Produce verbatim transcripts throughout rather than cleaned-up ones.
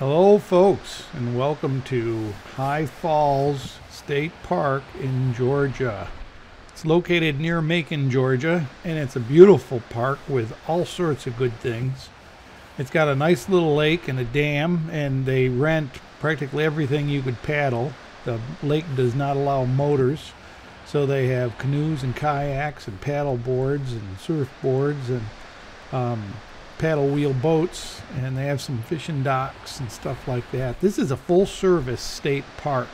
Hello folks, and welcome to High Falls State Park in Georgia. It's located near Macon, Georgia, and it's a beautiful park with all sorts of good things. It's got a nice little lake and a dam, and they rent practically everything you could paddle. The lake does not allow motors, so they have canoes and kayaks and paddle boards and surfboards and um, paddle wheel boats, and they have some fishing docks and stuff like that. This is a full-service state park,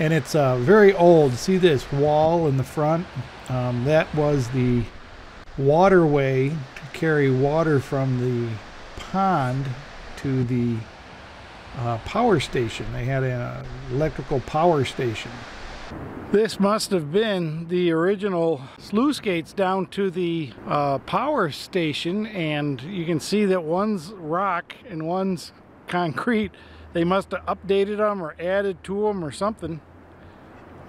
and it's uh, very old. See this wall in the front? Um, that was the waterway to carry water from the pond to the uh, power station. They had an electrical power station. This must have been the original sluice gates down to the uh, power station, and you can see that one's rock and one's concrete. They must have updated them or added to them or something,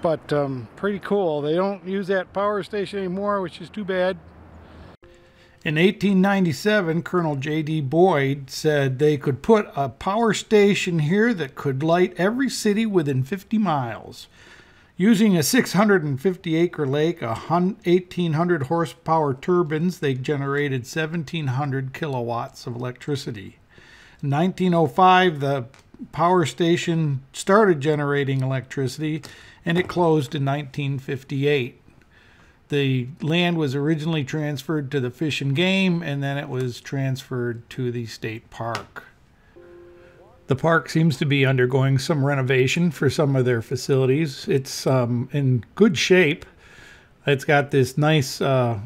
but um, pretty cool. They don't use that power station anymore, which is too bad. In eighteen ninety-seven, Colonel J D Boyd said they could put a power station here that could light every city within fifty miles. Using a six hundred fifty acre lake, eighteen hundred horsepower turbines, they generated seventeen hundred kilowatts of electricity. In nineteen oh five, the power station started generating electricity, and it closed in nineteen fifty-eight. The land was originally transferred to the Fish and Game, and then it was transferred to the state park. The park seems to be undergoing some renovation for some of their facilities. It's um, in good shape. It's got this nice uh,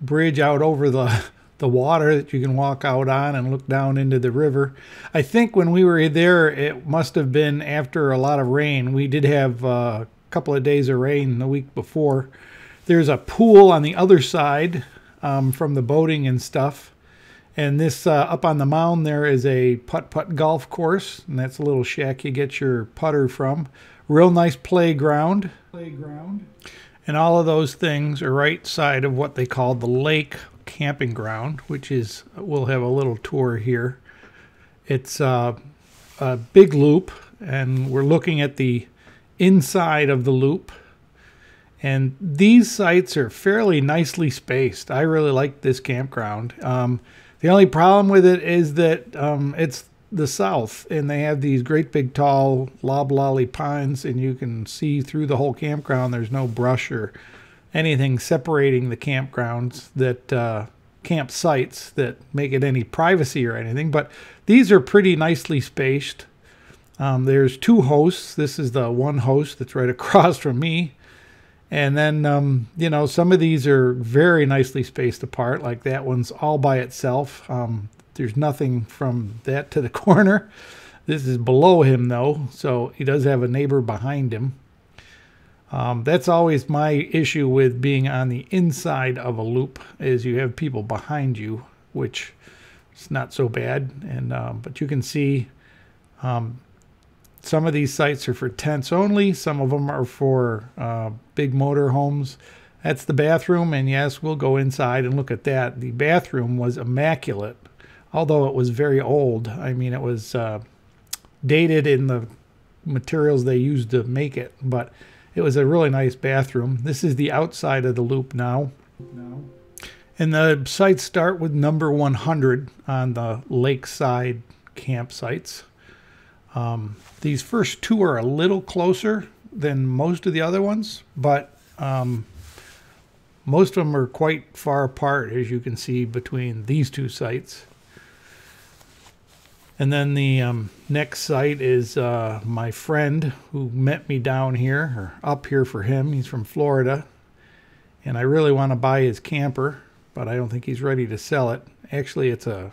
bridge out over the, the water that you can walk out on and look down into the river. I think when we were there, it must have been after a lot of rain. We did have uh, a couple of days of rain the week before. There's a pool on the other side um, from the boating and stuff. And this uh, up on the mound there is a putt-putt golf course, and that's a little shack you get your putter from. Real nice playground. Playground. And all of those things are right side of what they call the lake camping ground, which is, we'll have a little tour here. It's uh, a big loop, and we're looking at the inside of the loop. And these sites are fairly nicely spaced. I really like this campground. Um, The only problem with it is that um, it's the south, and they have these great big tall loblolly pines, and you can see through the whole campground. There's no brush or anything separating the campgrounds that uh, campsites that make it any privacy or anything. But these are pretty nicely spaced. Um, there's two hosts. This is the one host that's right across from me. And then, um, you know, some of these are very nicely spaced apart, like that one's all by itself. Um, there's nothing from that to the corner. This is below him, though, so he does have a neighbor behind him. Um, that's always my issue with being on the inside of a loop, is you have people behind you, which is not so bad. And uh, but you can see um, some of these sites are for tents only. Some of them are for uh, big motor homes. That's the bathroom, and yes, we'll go inside and look at that. The bathroom was immaculate, although it was very old. I mean, it was uh, dated in the materials they used to make it, but it was a really nice bathroom. This is the outside of the loop now. No. And the sites start with number one hundred on the lakeside campsites. Um, these first two are a little closer than most of the other ones, but um, most of them are quite far apart, as you can see, between these two sites. And then the um, next site is uh, my friend who met me down here, or up here for him. He's from Florida, and I really want to buy his camper, but I don't think he's ready to sell it. Actually, it's a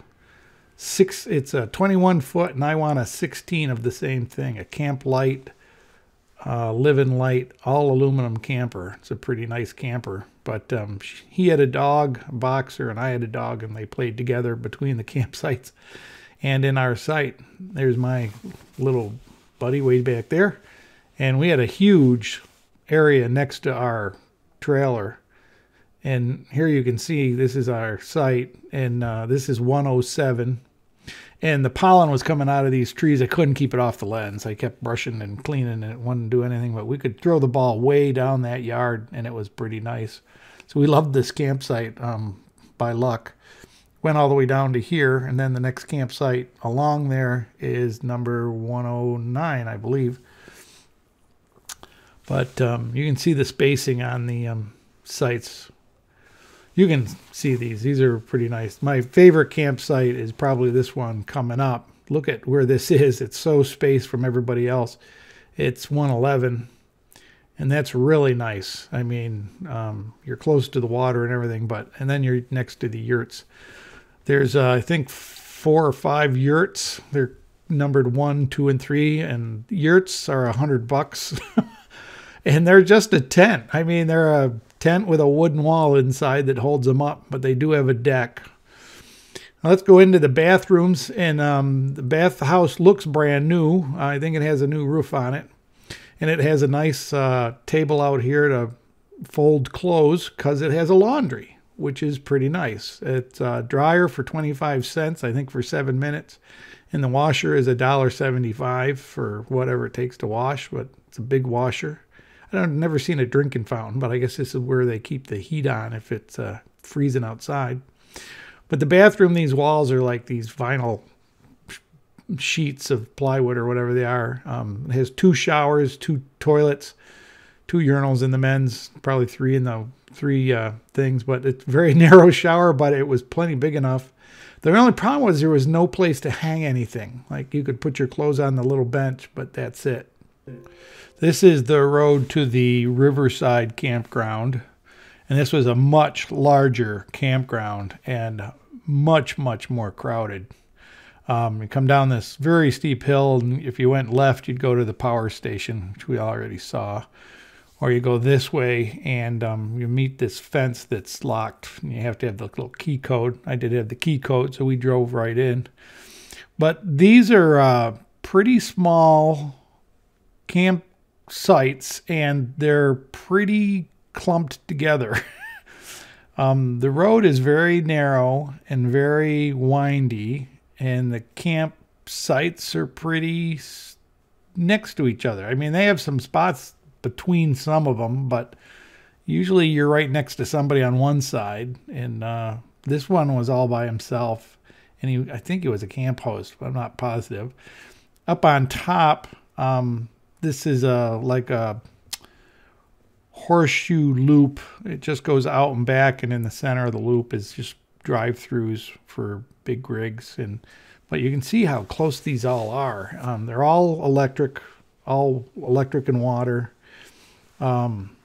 Six, it's a twenty-one foot, and I want a sixteen of the same thing, a camp light, uh, live-in light, all aluminum camper. It's a pretty nice camper, but um, he had a dog, a boxer, and I had a dog, and they played together between the campsites and in our site. There's my little buddy way back there, and we had a huge area next to our trailer. And here you can see this is our site, and uh, this is one oh seven. and the pollen was coming out of these trees. I couldn't keep it off the lens. I kept brushing and cleaning, and it wouldn't do anything, but we could throw the ball way down that yard, and it was pretty nice. So we loved this campsite um, by luck. Went all the way down to here, and then the next campsite along there is number one oh nine, I believe. But um, you can see the spacing on the um, sites. You can see these. These are pretty nice. My favorite campsite is probably this one coming up. Look at where this is. It's so spaced from everybody else. It's one eleven, and that's really nice. I mean, um, you're close to the water and everything, but and then you're next to the yurts. There's, uh, I think, four or five yurts. They're numbered one, two, and three, and yurts are a hundred bucks. And they're just a tent. I mean, they're a tent with a wooden wall inside that holds them up, but they do have a deck. Now let's go into the bathrooms, and um, the bathhouse looks brand new. Uh, I think it has a new roof on it, and it has a nice uh, table out here to fold clothes because it has a laundry, which is pretty nice. It's a uh, dryer for twenty-five cents, I think, for seven minutes, and the washer is a dollar seventy-five for whatever it takes to wash, but it's a big washer. I've never seen a drinking fountain, but I guess this is where they keep the heat on if it's uh, freezing outside. But the bathroom, these walls are like these vinyl sheets of plywood or whatever they are. Um, it has two showers, two toilets, two urinals in the men's, probably three in the three uh, things. But it's a very narrow shower, but it was plenty big enough. The only problem was there was no place to hang anything. Like you could put your clothes on the little bench, but that's it. This is the road to the Riverside campground, and this was a much larger campground and much, much more crowded. Um, you come down this very steep hill, and if you went left, you'd go to the power station, which we already saw, or you go this way, and um, you meet this fence that's locked, and you have to have the little key code. I did have the key code, so we drove right in. But these are uh, pretty small campsites, and they're pretty clumped together. um, the road is very narrow and very windy, and the campsites are pretty next to each other. I mean, they have some spots between some of them, but usually you're right next to somebody on one side, and uh, this one was all by himself, and he, I think he was a camp host, but I'm not positive. Up on top, um, this is a, like a horseshoe loop. It just goes out and back, and in the center of the loop is just drive-throughs for big rigs. And but you can see how close these all are. Um, they're all electric, all electric and water. Um,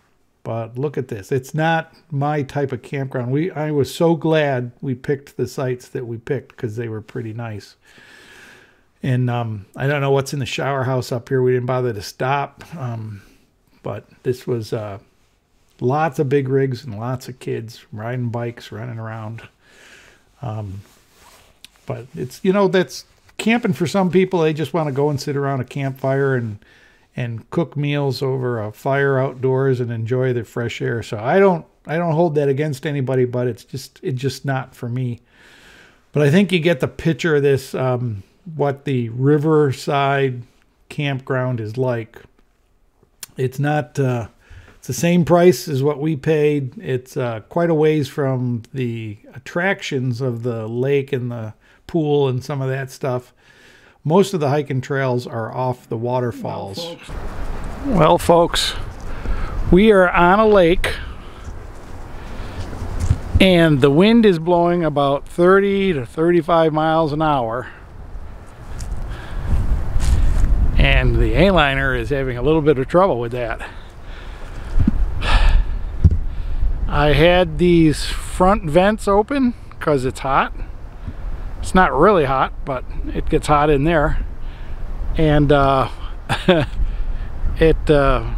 but look at this. It's not my type of campground. We I was so glad we picked the sites that we picked because they were pretty nice. And um, I don't know what's in the shower house up here. We didn't bother to stop. Um, but this was uh, lots of big rigs and lots of kids riding bikes, running around. Um, but it's, you know, that's camping for some people. They just want to go and sit around a campfire and, and cook meals over a fire outdoors and enjoy the fresh air. So I don't, I don't hold that against anybody, but it's just, it's just not for me. But I think you get the picture of this, um, what the Riverside campground is like. It's not uh it's the same price as what we paid. It's uh quite a ways from the attractions of the lake and the pool and some of that stuff. Most of the hiking trails are off the waterfalls. Well, folks, well, folks we are on a lake, and the wind is blowing about thirty to thirty-five miles an hour. And the Aliner is having a little bit of trouble with that. I had these front vents open because it's hot. It's not really hot, but it gets hot in there. And uh, it, uh,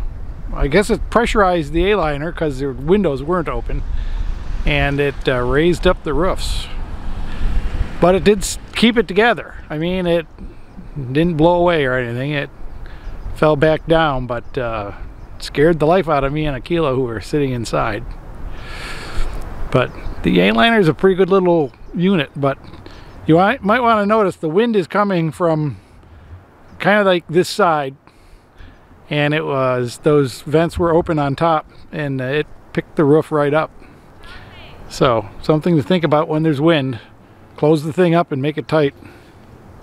I guess it pressurized the Aliner because the windows weren't open. And it uh, raised up the roofs. But it did keep it together. I mean, it didn't blow away or anything. It fell back down, but uh, scared the life out of me and Aquila, who were sitting inside. But the Aliner is a pretty good little unit, but You might want to notice the wind is coming from kind of like this side, and it was, those vents were open on top and it picked the roof right up. So something to think about when there's wind. Close the thing up and make it tight.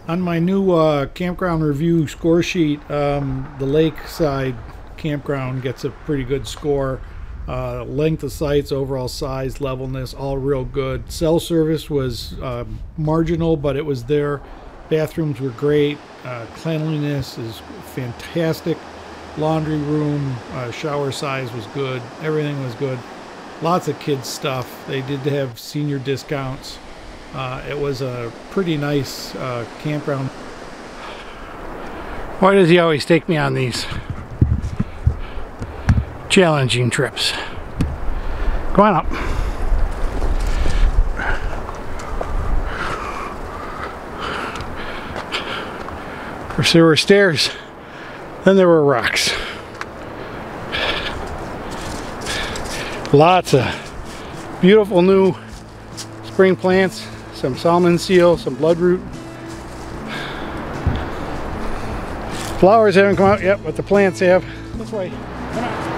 On my new uh, campground review score sheet, um, the lakeside campground gets a pretty good score. Uh, length of sites, overall size, levelness, all real good. Cell service was uh, marginal, but it was there. Bathrooms were great. Uh, cleanliness is fantastic. Laundry room, uh, shower size was good. Everything was good. Lots of kids stuff. They did have senior discounts. Uh, it was a pretty nice uh, campground. Why does he always take me on these challenging trips? Come on up. First there were stairs, then there were rocks. Lots of beautiful new spring plants, some salmon seal, some bloodroot. Flowers haven't come out yet, but the plants have. This way. Come on.